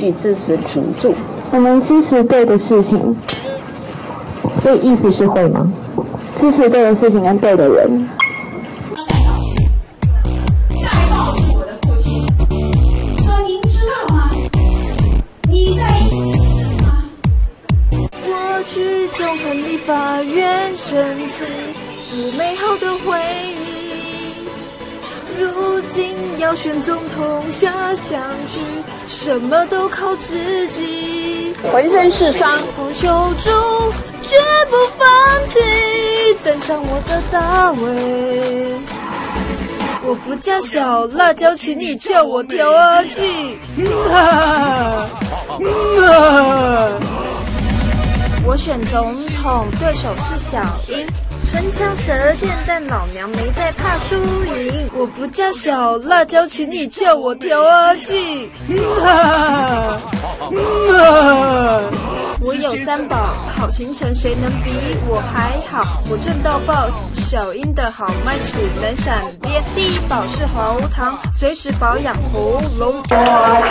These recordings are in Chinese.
续支持停住。我们支持对的事情，所以意思是会吗？支持对的事情跟对的人。 法院申请是美好的回忆，如今要选总统下相聚，什么都靠自己，浑身是伤，守住绝不放弃，登上我的大位。我不加小辣椒，请你叫我调阿记。我选总统，对手是小英，唇枪舌剑，但老娘没在怕输赢。我不叫小辣椒，请你叫我调阿记。我有三宝，好行程谁能比我还好？我正到爆，小英的好麦只能闪边。第一宝是喉糖，随时保养喉咙。我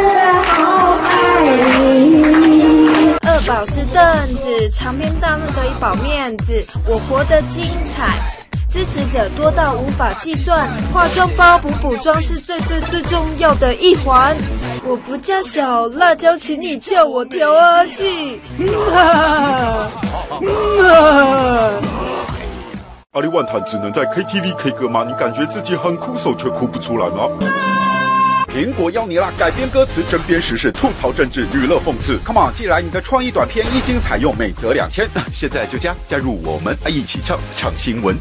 真的好爱你。 二宝是凳子，长篇大论得以保面子。我活得精彩，支持者多到无法计算。化妆包补妆是最重要的一环。我不叫小辣椒，请你叫我调阿记。阿里万谈只能在 KTV K 歌吗？你感觉自己很酷手却哭不出来吗？ 苹果邀你啦！改编歌词，针砭时事，吐槽政治，娱乐讽刺。Come on， 既然你的创意短片一经采用，每则2000，现在就加入我们，一起唱新闻。